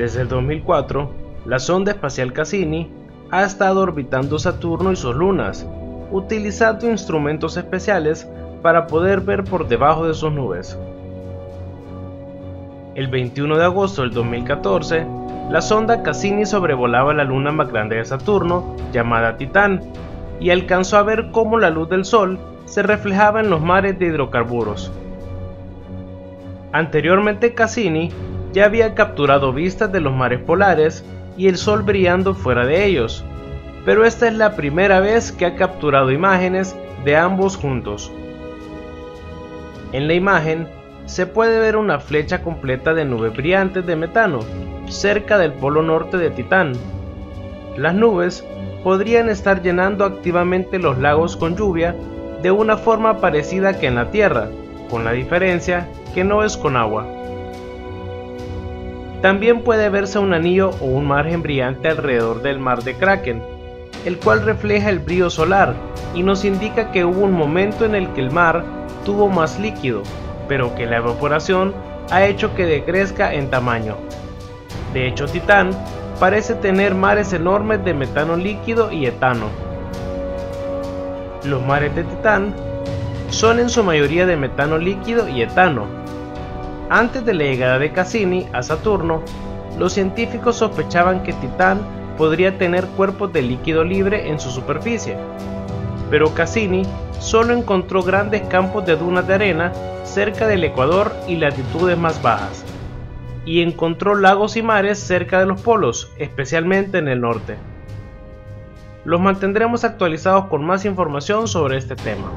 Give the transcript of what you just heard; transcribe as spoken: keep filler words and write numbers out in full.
Desde el dos mil cuatro, la sonda espacial Cassini ha estado orbitando Saturno y sus lunas, utilizando instrumentos especiales para poder ver por debajo de sus nubes. El veintiuno de agosto del dos mil catorce, la sonda Cassini sobrevolaba la luna más grande de Saturno, llamada Titán, y alcanzó a ver cómo la luz del Sol se reflejaba en los mares de hidrocarburos. Anteriormente, Cassini ya había capturado vistas de los mares polares y el Sol brillando fuera de ellos, pero esta es la primera vez que ha capturado imágenes de ambos juntos. En la imagen se puede ver una flecha completa de nubes brillantes de metano cerca del polo norte de Titán. Las nubes podrían estar llenando activamente los lagos con lluvia de una forma parecida que en la Tierra, con la diferencia que no es con agua. También puede verse un anillo o un margen brillante alrededor del mar de Kraken, el cual refleja el brillo solar y nos indica que hubo un momento en el que el mar tuvo más líquido, pero que la evaporación ha hecho que decrezca en tamaño. De hecho, Titán parece tener mares enormes de metano líquido y etano. Los mares de Titán son en su mayoría de metano líquido y etano. Antes de la llegada de Cassini a Saturno, los científicos sospechaban que Titán podría tener cuerpos de líquido libre en su superficie, pero Cassini solo encontró grandes campos de dunas de arena cerca del ecuador y latitudes más bajas, y encontró lagos y mares cerca de los polos, especialmente en el norte. Los mantendremos actualizados con más información sobre este tema.